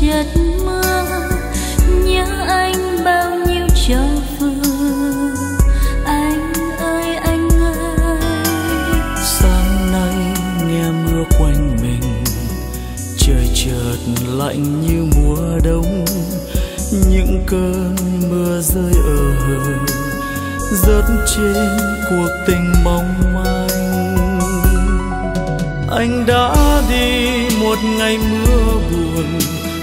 chất mưa nhớ anh bao nhiêu trầu vương. Anh ơi anh ơi, sáng nay nghe mưa quanh mình trời chợt lạnh như mùa đông. Những cơn mưa rơi ở hờ rớt trên cuộc tình mong manh. Anh đã đi một ngày mưa buồn,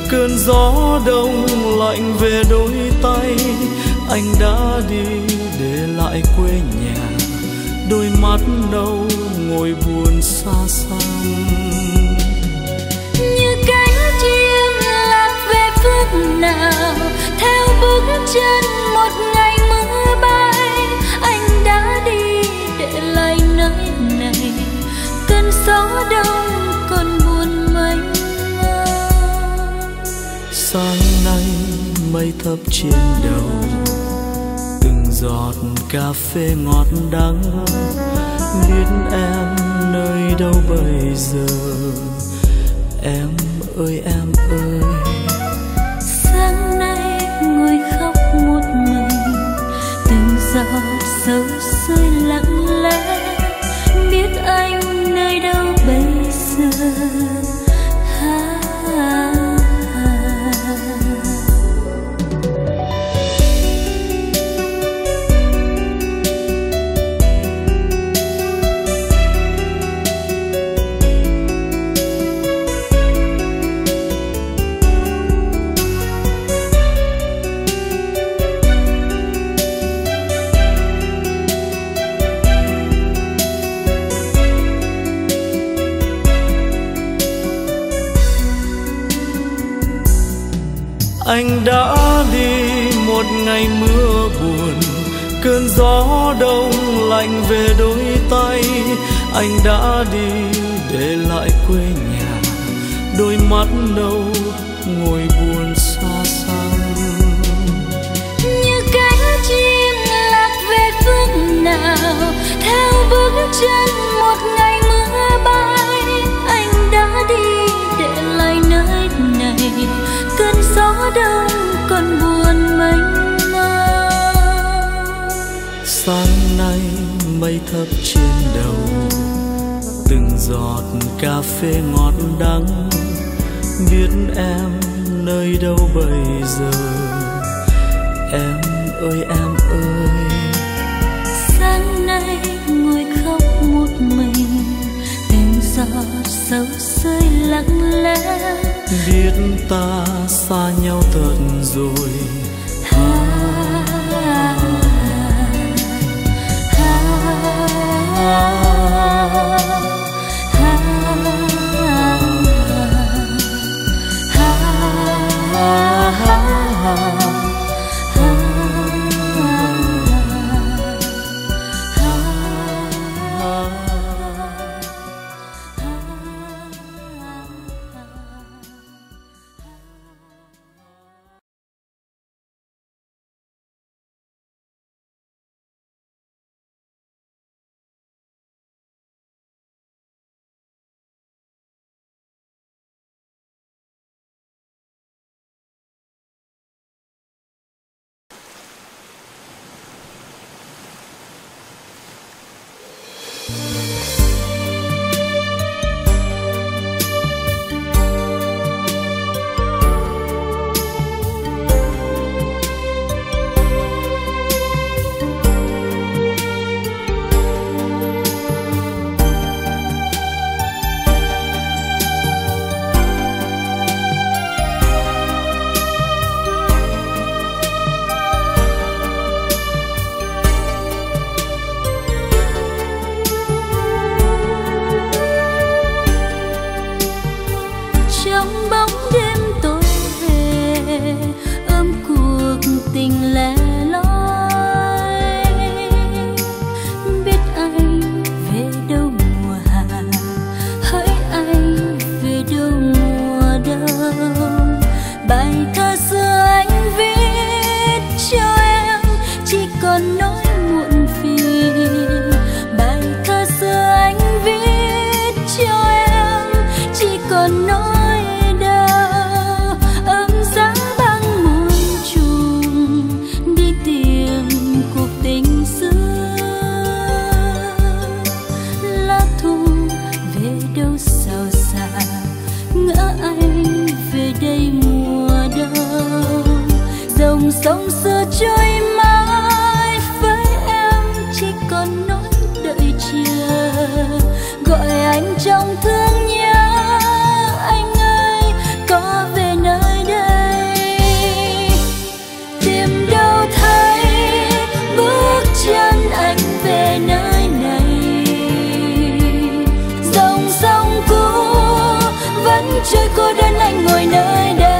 cơn gió đông lạnh về đôi tay. Anh đã đi để lại quê nhà, đôi mắt nâu ngồi buồn xa xăm. Như cánh chim lạc về phương nào, theo bước chân một ngày mưa bay. Anh đã đi để lại nơi này, cơn gió đông còn buồn mênh mang. Sáng nay mây thấp trên đầu, từng giọt cà phê ngọt đắng. Biết em nơi đâu bây giờ, em ơi em ơi. Sáng nay ngồi khóc một mình, từng giọt sầu rơi lặng lẽ. Biết anh nơi đâu bây giờ, ha, ha, ha. Anh đã đi một ngày mưa buồn, cơn gió đông lạnh về đôi tay. Anh đã đi để lại quê nhà, đôi mắt nâu ngồi buồn xa xăm. Như cánh chim lạc về phương nào, theo bước chân một ngày mưa bay. Anh đã đi để lại nơi này, cơn gió đông còn buồn mênh mang. Sáng nay mây thấp trên đầu, từng giọt cà phê ngọt đắng. Biết em nơi đâu bây giờ, em ơi em ơi. Sáng nay ngồi khóc một mình, từng giọt sầu rơi lặng lẽ. Biết ta xa nhau thật rồi, ha, ha, ha, ha, ha, ha, ha. trong thương nhớ. Anh ơi có về nơi đây, tìm đâu thấy bước chân anh về nơi này. Dòng sông cũ vẫn trôi cô đơn, anh ngồi nơi đây.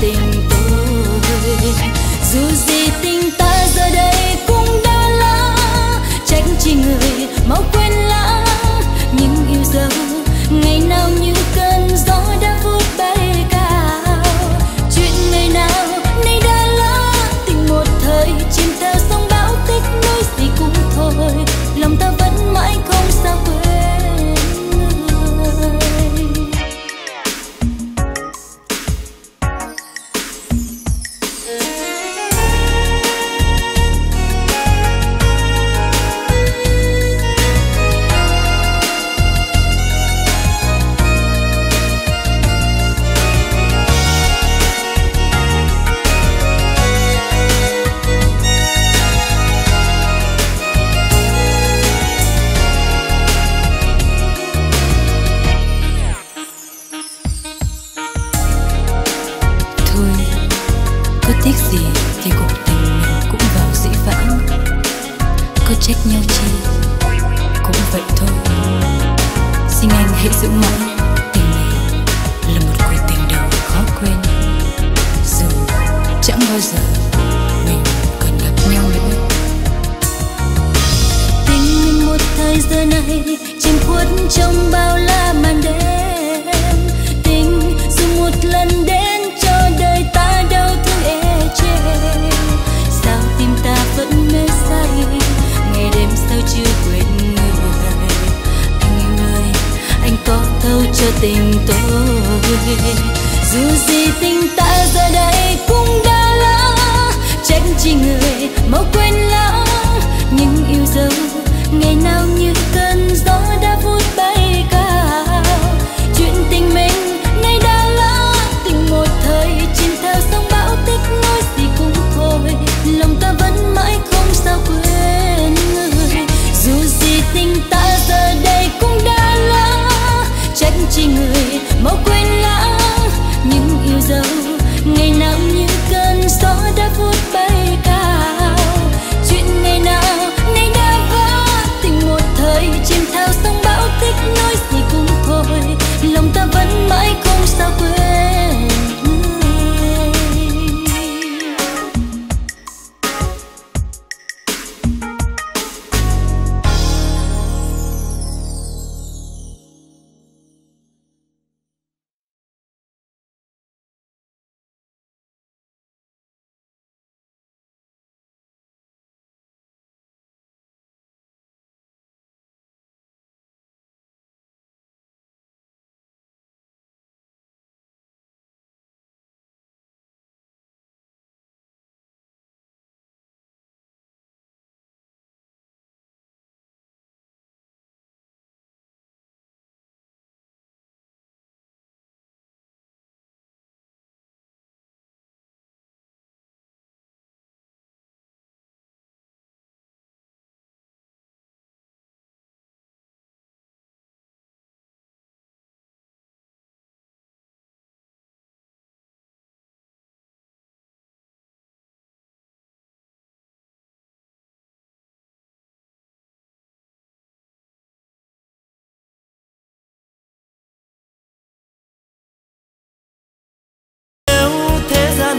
tình tôi. Dù gì tình ta giờ đây cũng đã lỡ, trách chi người mau quên lãng những yêu dấu ngày nào như cơn gió đã vút bay cao. Chuyện ngày nào nay đã lỡ, tình một thời chìm theo sóng bão, tiếc nuối gì cũng thôi, lòng ta vẫn mãi không sao quên.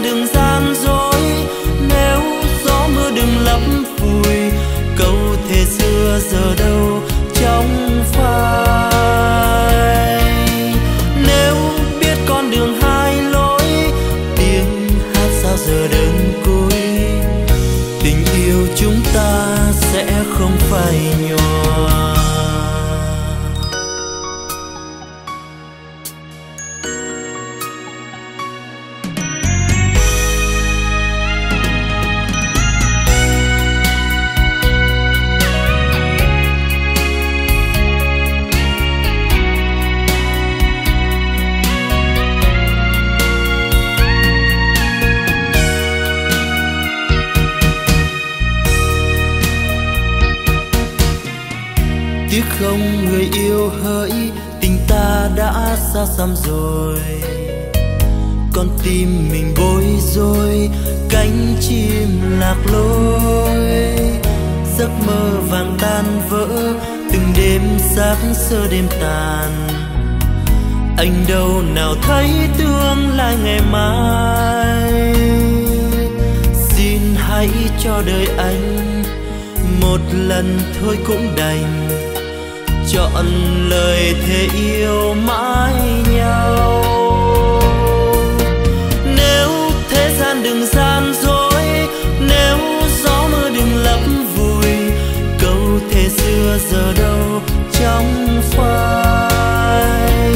Đừng gian dối, nếu gió mưa đừng lấp vùi câu thề xưa giờ đâu trong phai. Nếu biết con đường hai lối, tiếng hát sao giờ đơn côi, tình yêu chúng ta sẽ không phải nhỏ. Không người yêu hỡi, tình ta đã xa xăm rồi, con tim mình bối rối, cánh chim lạc lối. Giấc mơ vàng tan vỡ, từng đêm sáng sơ đêm tàn, anh đâu nào thấy tương lai ngày mai. cho đời anh một lần thôi cũng đành chọn lời thề yêu mãi nhau. Nếu thế gian đừng gian dối, nếu gió mưa đừng lấp vùi, câu thề xưa giờ đâu trong phai.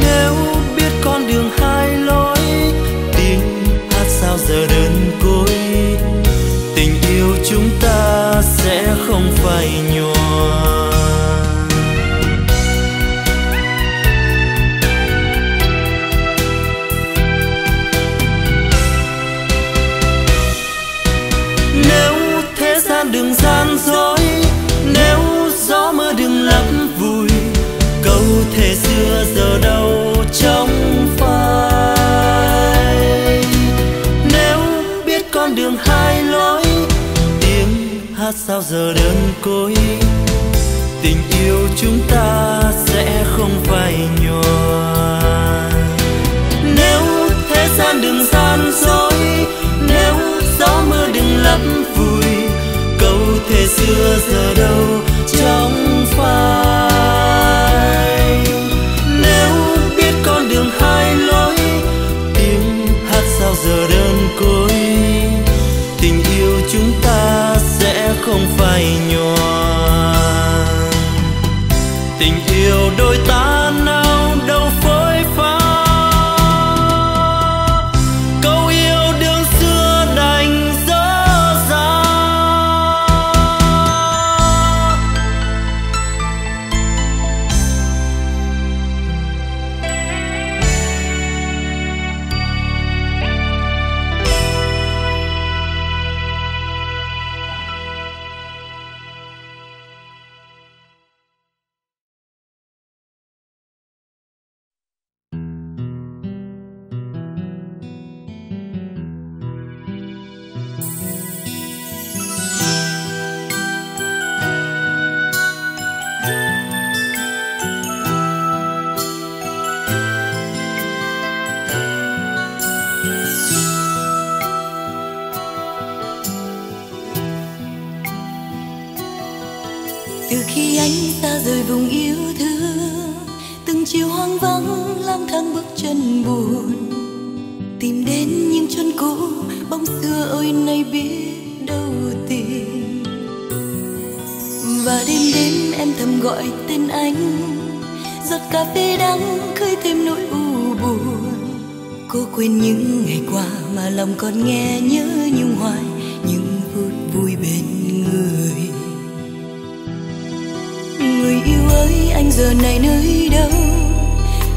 Nếu biết con đường hai lối, tiếng hát sao giờ đơn côi, tình yêu chúng ta sẽ không phải nhòa. Đừng gian dối, nếu gió mưa đừng lấp vùi, câu thề xưa giờ đâu trong phai. Nếu biết con đường hai lối, tiếng hát sao giờ đơn côi, tình yêu chúng ta sẽ không phải nhòa. Nếu thế gian đừng gian dối, nếu gió mưa đừng lấp vùi, thề xưa giờ đâu trong phai. Nếu biết con đường hai lối, tiếng hát sao giờ đơn côi, tình yêu chúng ta sẽ không phải nhòa. Tình yêu đôi ta nào đâu phôi pha, câu yêu đương xưa đành dở dang. Còn nghe nhớ nhung hoài những phút vui bên người. Người yêu ơi, anh giờ này nơi đâu?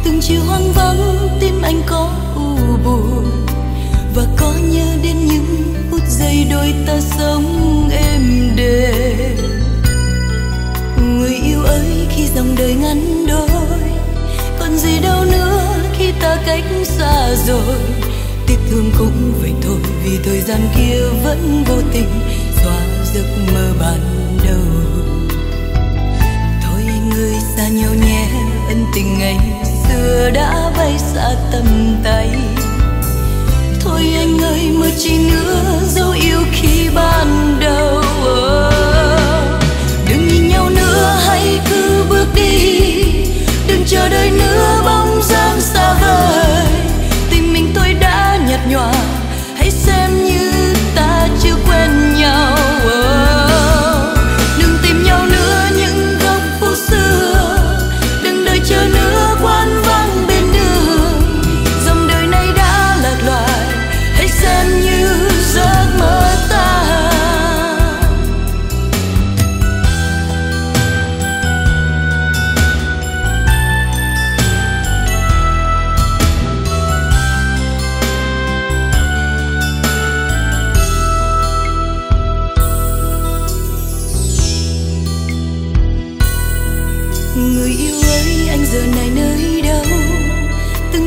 Từng chiều hoang vắng tim anh có u buồn, và có nhớ đến những phút giây đôi ta sống êm đềm. Người yêu ơi, khi dòng đời ngắn đôi, còn gì đâu nữa khi ta cách xa rồi. Tiếc thương cũng vậy thôi, vì thời gian kia vẫn vô tình xóa giấc mơ ban đầu. Thôi anh ơi xa nhau nhé, ân tình ngày xưa đã bay xa tầm tay. Thôi anh ơi mơ chi nữa dấu yêu khi ban đầu. Đừng nhìn nhau nữa, hãy cứ bước đi, đừng chờ đợi nữa bóng dáng xa vời. Nhòa, hãy xem như ta chưa quen nhau. Đừng tìm nhau nữa những góc phố xưa, đừng đợi chờ nữa quán vắng bên đường. Dòng đời này đã lạc loài, hãy xem như giấc mơ ta.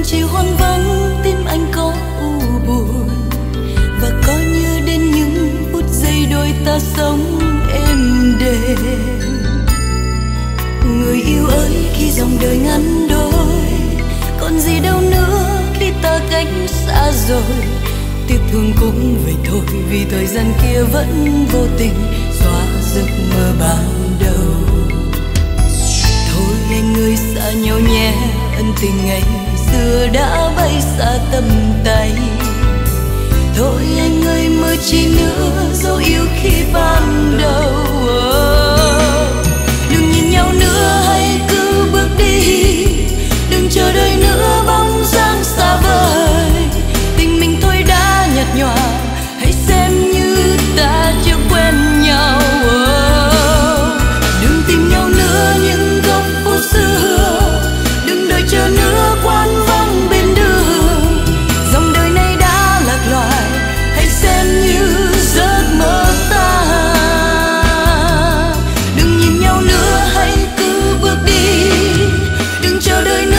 Chiều hoang vắng tim anh có u buồn, và có nhớ đến những phút giây đôi ta sống êm đềm. Người yêu ơi khi dòng đời ngắn đôi, còn gì đâu nữa khi ta cách xa rồi. tiếc thương cũng vậy thôi, vì thời gian kia vẫn vô tình xóa giấc mơ ban đầu. Thôi anh ơi xa nhau nhé, ân tình ngày xưa đã bay xa tầm tay. Thôi anh ơi mơ chi nữa, dấu yêu khi ban đầu. Đừng nhìn nhau nữa, hãy cứ bước đi, đừng chờ đợi nữa bóng dáng xa vời. Tình mình thôi đã nhạt nhòa, hãy xem như ta chưa quen nhau. Đừng tìm nhau nữa những góc phố xưa, đừng đợi chờ nữa quán vắng bên đường. Dòng đời này đã lạc loài, hãy xem như giấc mơ ta. Đừng nhìn nhau nữa, hãy cứ bước đi, đừng chờ đợi nữa.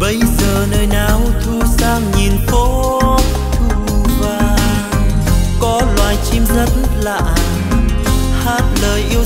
Bây giờ nơi nào thu sang nhìn phố thu vàng, có loài chim rất lạ hát lời yêu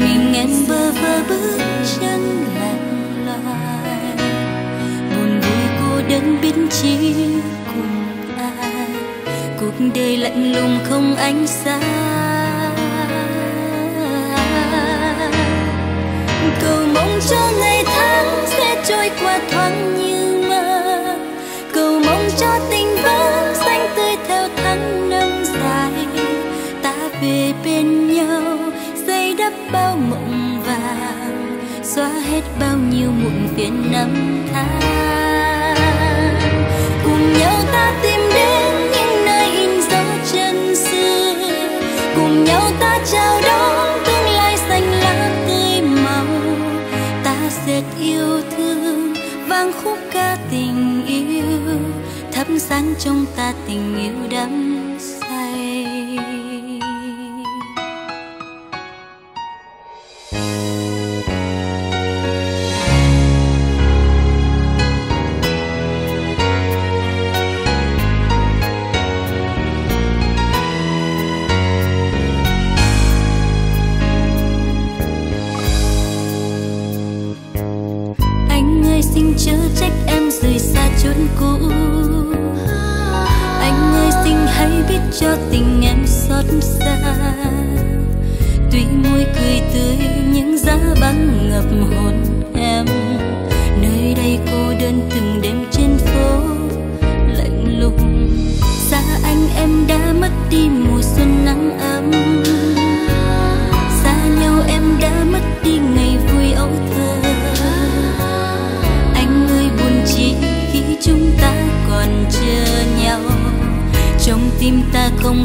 mình em bơ vơ bước chân lặng loài, buồn vui cô đơn biến chi cùng ai, cuộc đời lạnh lùng không ánh sáng. Cầu mong cho ngày tháng sẽ trôi qua thoáng như mơ, cầu mong cho tình vẫn xanh tươi theo tháng năm dài, ta về bên nhau bao mộng vàng, xóa hết bao nhiêu muộn phiền năm tháng. Cùng nhau ta tìm đến những nơi in dấu chân xưa, cùng nhau ta chào đón tương lai xanh lá tươi màu. Ta dệt yêu thương vang khúc ca tình yêu, thắp sáng trong ta tình yêu đắm say. Chớ trách em rời xa chốn cũ, anh ơi xin hãy biết cho tình em xót xa. Tuy môi cười tươi những giá băng ngập hồn em, nơi đây cô đơn từng đêm trên phố lạnh lùng. Xa anh em đã mất đi mùa xuân nắng ấm, xa nhau em đã mất đi ngày vui ấu thơ. Chỉ khi chúng ta còn chờ nhau, trong tim ta không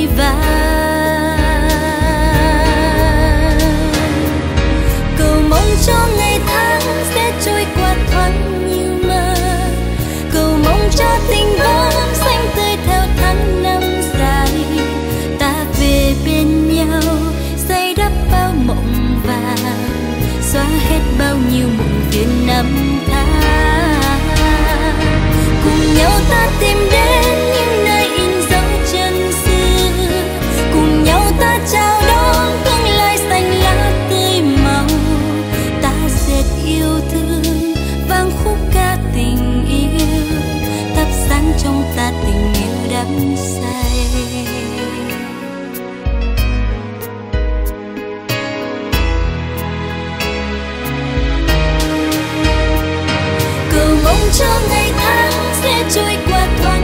vãng. Cầu mong cho ngày tháng sẽ trôi qua thoáng như mơ, cầu mong cho tình vẫn xanh tươi theo tháng năm dài, ta về bên nhau xây đắp bao mộng vàng, xóa hết bao nhiêu muộn phiền năm tháng. Cùng nhau ta tìm đến những nơi in dấu chân xưa, cùng nhau ta chào đón tương lai xanh lá tươi màu. Ta dệt yêu thương vang khúc ca tình yêu, thắp sáng trong ta tình yêu đắm say. Cầu mong cho ngày tháng sẽ trôi qua thoáng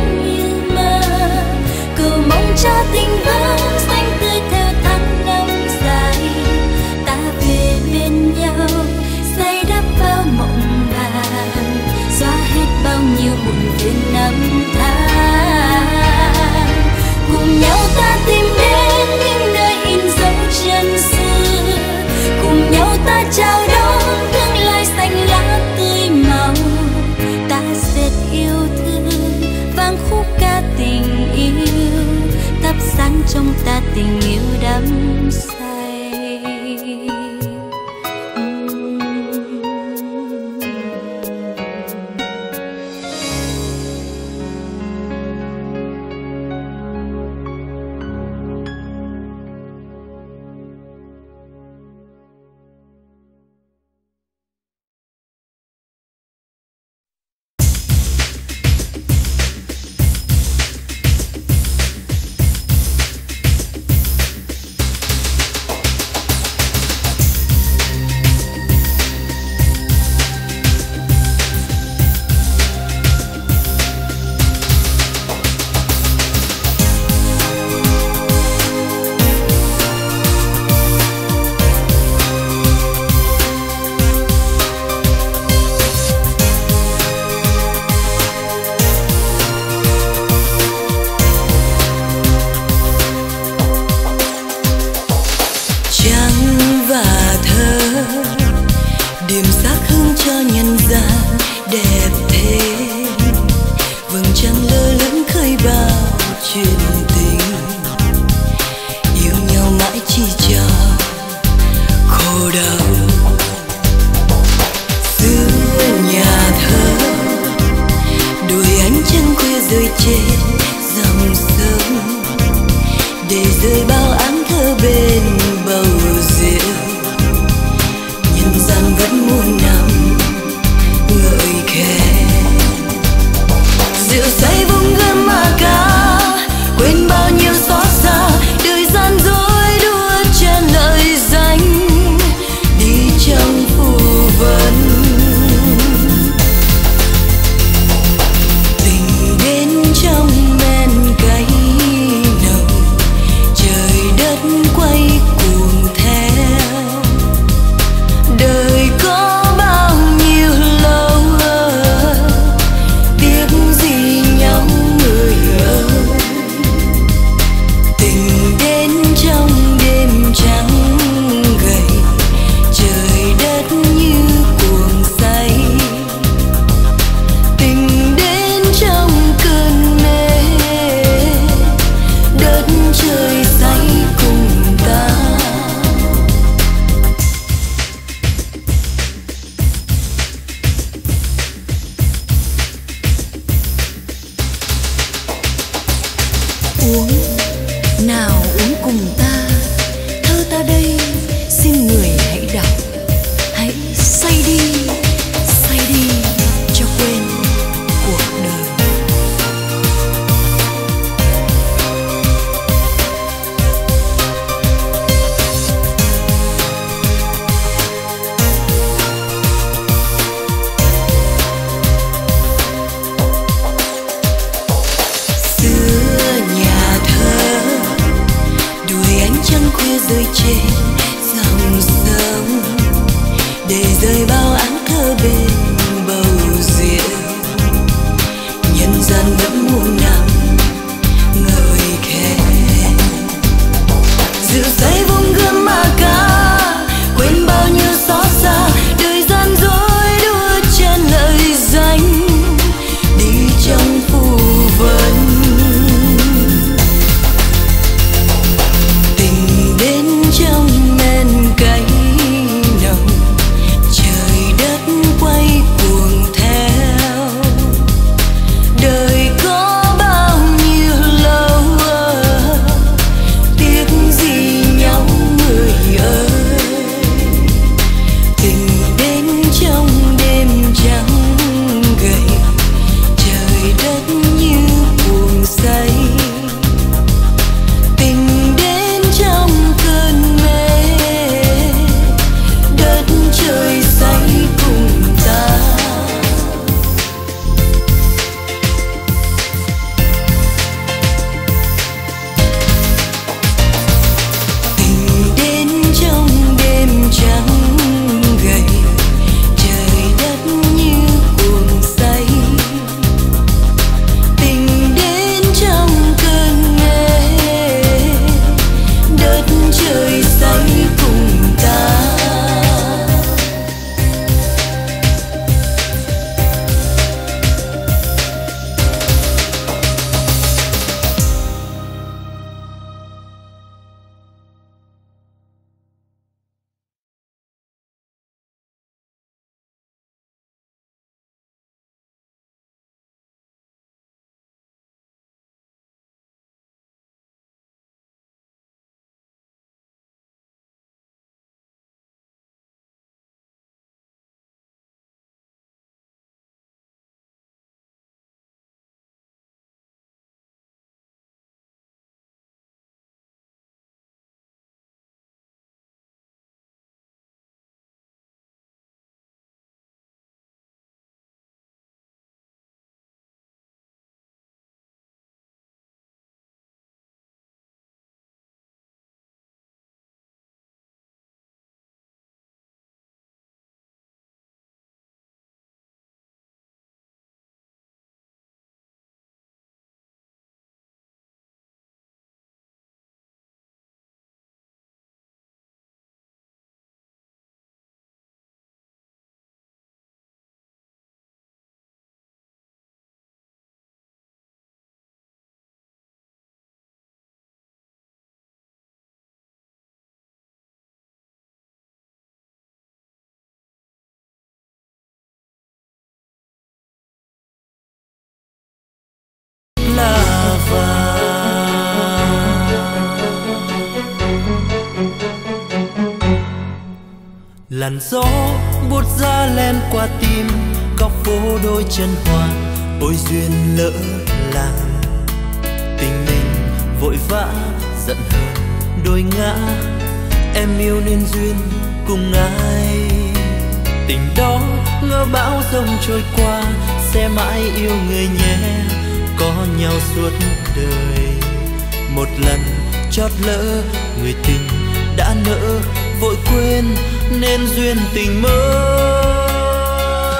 sống ta tình yêu đắm say. Đời có Làn gió buốt ra len qua tim góc phố đôi chân hoa, ôi duyên lỡ làng. Tình mình vội vã giận hờn đôi ngã, em yêu nên duyên cùng ai. Tình đó ngỡ bão dông trôi qua, sẽ mãi yêu người nhé, có nhau suốt đời. Một lần chót lỡ, người tình đã nỡ vội quên, nên duyên tình mới.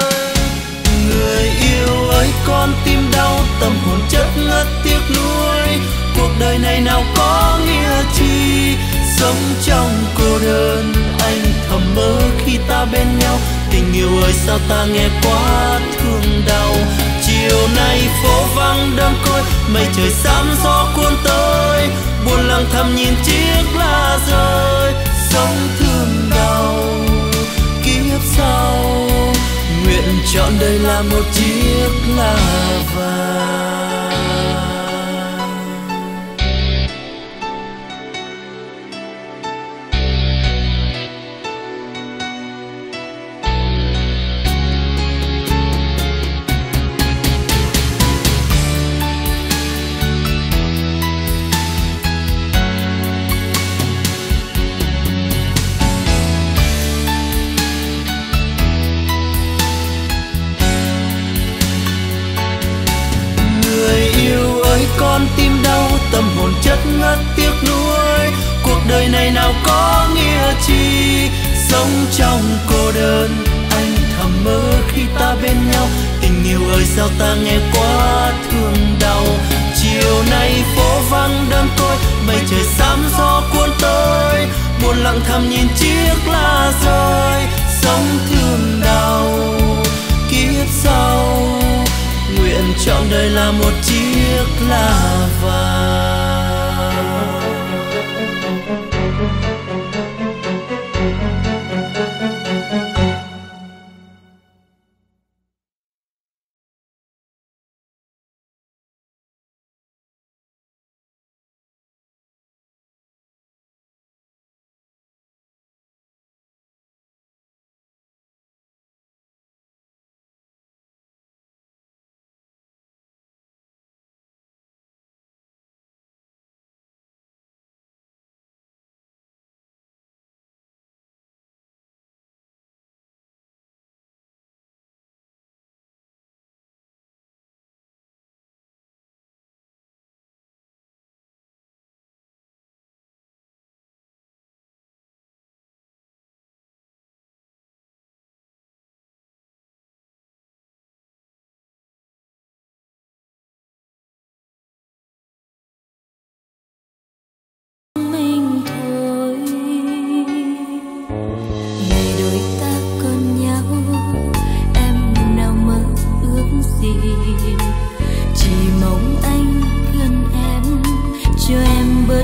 Người yêu ơi, con tim đau, tâm hồn chất ngất tiếc nuối. Cuộc đời này nào có nghĩa chi, sống trong cô đơn. Anh thầm mơ khi ta bên nhau, tình yêu ơi sao ta nghe quá thương đau. Chiều nay phố vắng đêm côi, mây trời xám gió cuốn tới, buồn lặng thầm nhìn chiếc lá rơi. Sống thương đau kiếp sau, nguyện trọn đời là một chiếc lá vàng. Con tim đau, tâm hồn chất ngất tiếc nuối. Cuộc đời này nào có nghĩa chi, sống trong cô đơn. Anh thầm mơ khi ta bên nhau, tình yêu ơi sao ta nghe quá thương đau. Chiều nay phố vắng đêm tối, mây trời xám gió cuốn tới, buồn lặng thầm nhìn chiếc lá rơi. Sống thương đau kiếp sau, nguyện trọn đời là một chiếc lá vàng.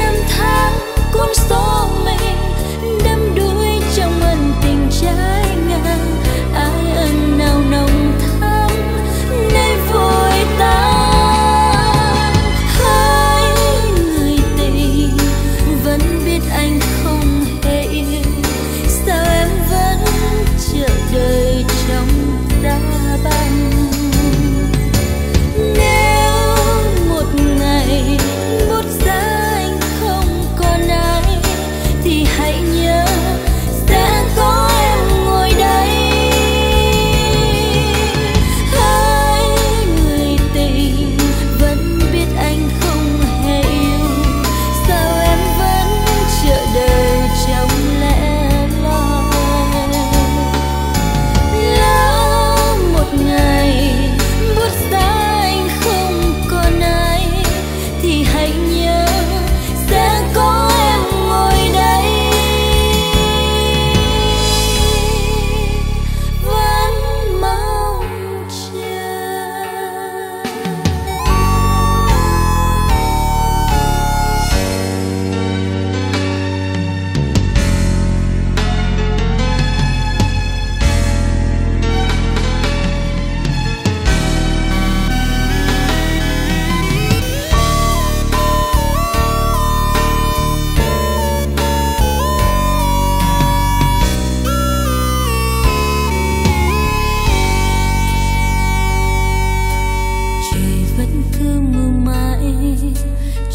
năm tháng cuốn số mình đắm đuối trong ân tình trái ngang. Ai ân nào nồng thắm nay vội tan. Hai người tình vẫn biết anh không hề yêu, sao em vẫn chờ đợi trong ta ban. Một giá anh không còn ai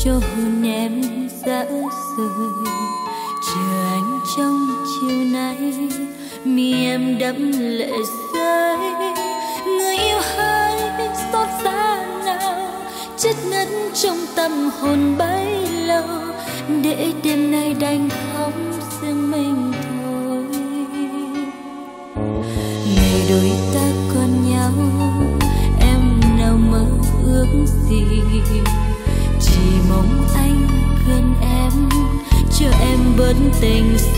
cho hồn em dã rời. Chờ anh trong chiều nay, mi em đẫm lệ rơi. Người yêu hai xót xa nào, chết ngất trong tâm hồn bấy lâu, để đêm nay đành khóc riêng mình thôi. Ngày đôi ta còn nhau, em nào mơ ước gì, chỉ mong anh gần em cho em bớt tình si.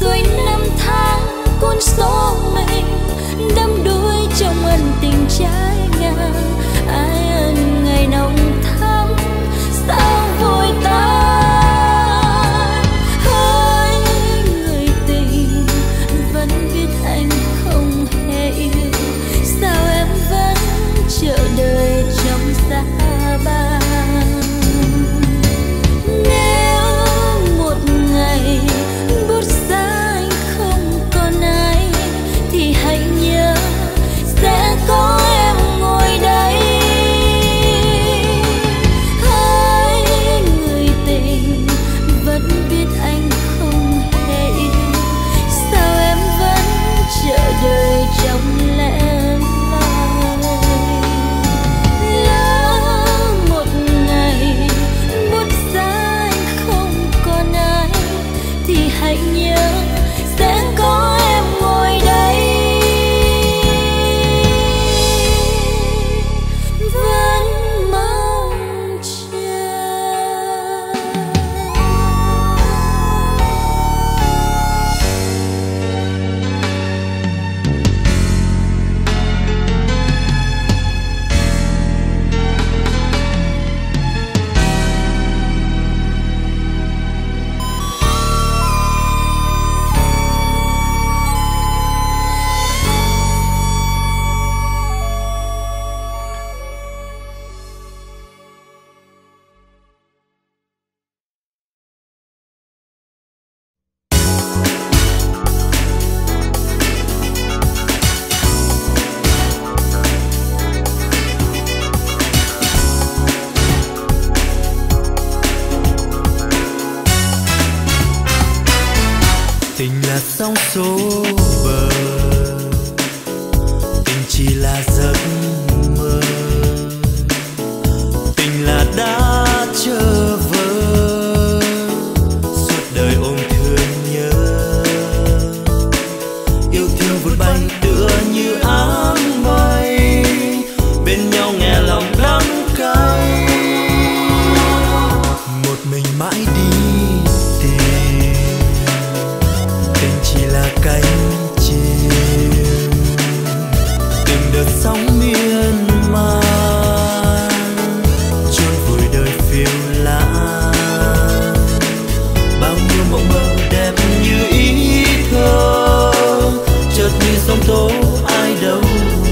Rồi năm tháng cuốn số mình đắm đuối trong ân tình trái ngang, ai ân ngày nồng thắm sao vội tan. Hỡi người tình vẫn biết anh không hề yêu, sao em vẫn chờ đợi trong xa ba. Nếu một ngày bước xa anh không còn ai, thì hãy nhớ sẽ có em ngồi đây. Hỡi người tình vẫn biết anh không hề yêu, sao em vẫn chờ đợi trong lẽ. Sóng số bờ, tình chỉ là giấc mơ, tình là đã trở vỡ, suốt đời ôm thương nhớ, yêu thương vụt bay tựa như áng mây, bên nhau nghe lòng đắng cay, một mình mãi đi. Cánh chim từng đợt sóng miên man trôi vùi đời phiêu lãng, bao nhiêu mộng mơ đẹp như ý thơ chợt như sóng tố ai đâu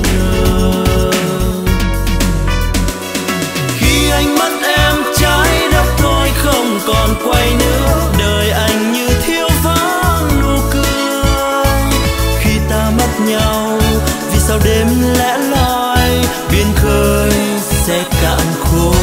ngờ. Khi ánh mắt em trái đất thôi không còn quay nữa, đời anh như thiếu nhau, vì sao đêm lẻ loi biển khơi sẽ cạn khô.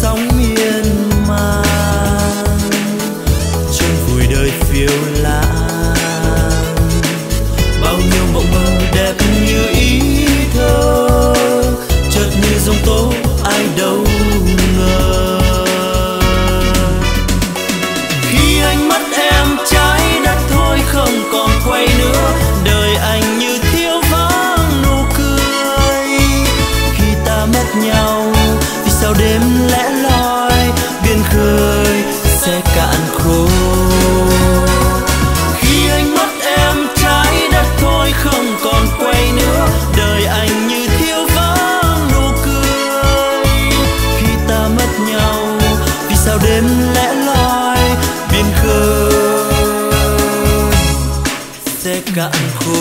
Sóng miên man sao đêm lẻ loi biên khơi sẽ cạn khô. Khi anh mất em trái đất thôi không còn quay nữa, đời anh như thiếu vắng nụ cười. Khi ta mất nhau vì sao đêm lẻ loi biên khơi sẽ cạn khô.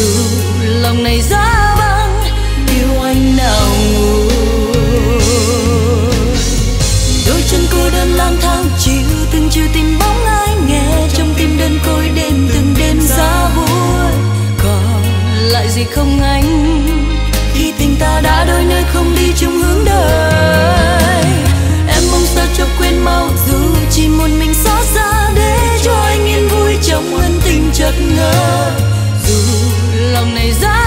Dù lòng này ra